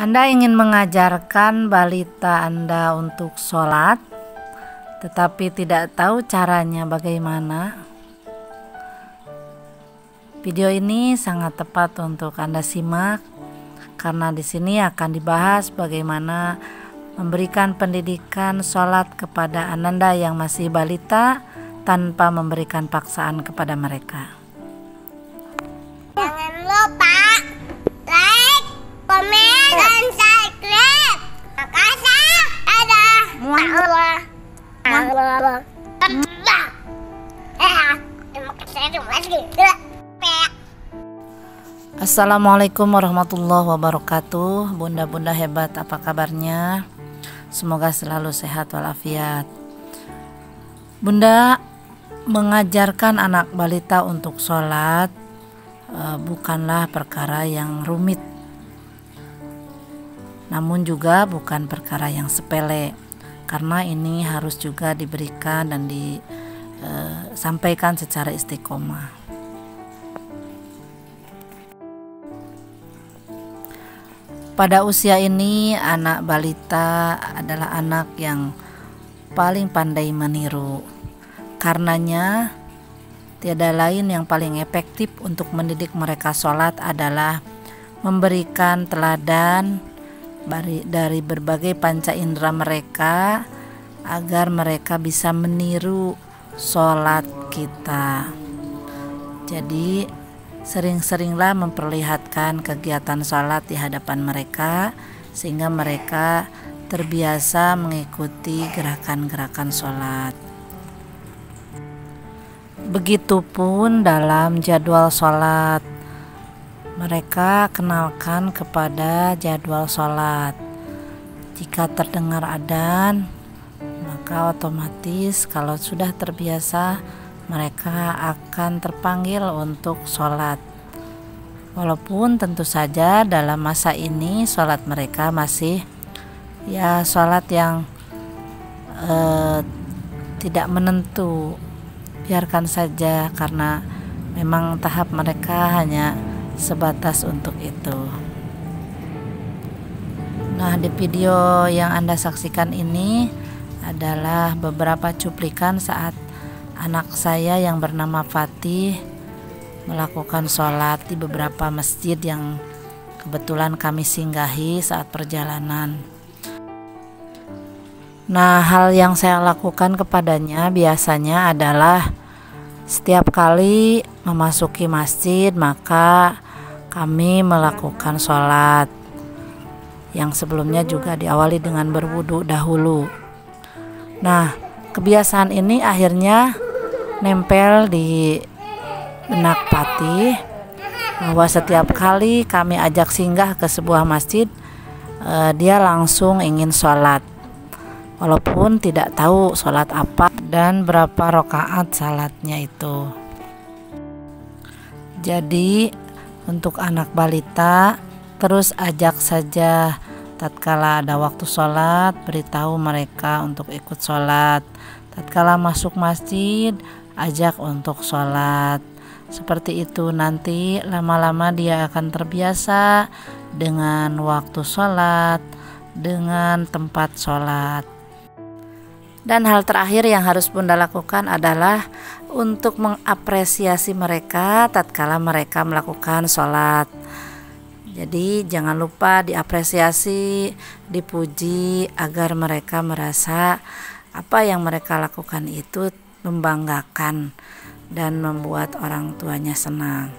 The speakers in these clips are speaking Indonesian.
Anda ingin mengajarkan balita Anda untuk sholat, tetapi tidak tahu caranya bagaimana? Video ini sangat tepat untuk Anda simak, karena di sini akan dibahas bagaimana memberikan pendidikan sholat kepada ananda yang masih balita tanpa memberikan paksaan kepada mereka. Jangan lupa like, komen, dan subscribe. Makasih. Assalamualaikum warahmatullahi wabarakatuh. Bunda-bunda hebat, apa kabarnya? Semoga selalu sehat walafiat. Bunda, mengajarkan anak balita untuk sholat bukanlah perkara yang rumit, namun juga bukan perkara yang sepele, karena ini harus juga diberikan dan disampaikan secara istiqomah. Pada usia ini, anak balita adalah anak yang paling pandai meniru, karenanya tiada lain yang paling efektif untuk mendidik mereka sholat adalah memberikan teladan dari berbagai panca indera mereka agar mereka bisa meniru sholat kita. Jadi sering-seringlah memperlihatkan kegiatan sholat di hadapan mereka sehingga mereka terbiasa mengikuti gerakan-gerakan sholat. Begitupun dalam jadwal sholat, mereka kenalkan kepada jadwal sholat. Jika terdengar adzan, maka otomatis kalau sudah terbiasa, mereka akan terpanggil untuk sholat. Walaupun tentu saja dalam masa ini sholat mereka masih ya sholat yang tidak menentu. Biarkan saja, karena memang tahap mereka hanya sebatas untuk itu. Nah, di video yang Anda saksikan ini adalah beberapa cuplikan saat anak saya yang bernama Fatih melakukan sholat di beberapa masjid yang kebetulan kami singgahi saat perjalanan. Nah, hal yang saya lakukan kepadanya biasanya adalah setiap kali memasuki masjid, maka kami melakukan sholat yang sebelumnya juga diawali dengan berwudu dahulu. Nah, kebiasaan ini akhirnya nempel di benak Fatih bahwa setiap kali kami ajak singgah ke sebuah masjid, dia langsung ingin sholat, walaupun tidak tahu sholat apa dan berapa rokaat salatnya itu. Jadi untuk anak balita, terus ajak saja. Tatkala ada waktu sholat, beritahu mereka untuk ikut sholat. Tatkala masuk masjid, ajak untuk sholat. Seperti itu, nanti lama-lama dia akan terbiasa dengan waktu sholat, dengan tempat sholat. Dan hal terakhir yang harus Bunda lakukan adalah untuk mengapresiasi mereka tatkala mereka melakukan sholat. Jadi jangan lupa diapresiasi, dipuji, agar mereka merasa apa yang mereka lakukan itu membanggakan dan membuat orang tuanya senang.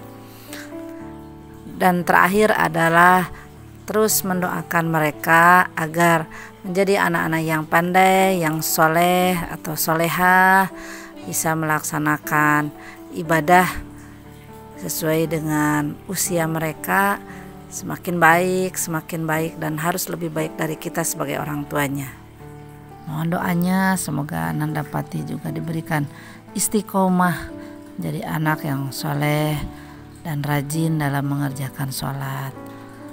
Dan terakhir adalah terus mendoakan mereka agar menjadi anak-anak yang pandai, yang soleh atau solehah, bisa melaksanakan ibadah sesuai dengan usia mereka, semakin baik, dan harus lebih baik dari kita sebagai orang tuanya. Mohon doanya, semoga Ananda Fatih juga diberikan istiqomah menjadi anak yang soleh dan rajin dalam mengerjakan sholat.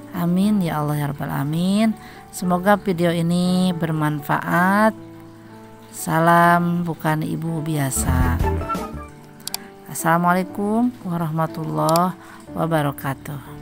Amin ya Allah ya Rabbal Amin. Semoga video ini bermanfaat. Salam bukan ibu biasa. Assalamualaikum warahmatullahi wabarakatuh.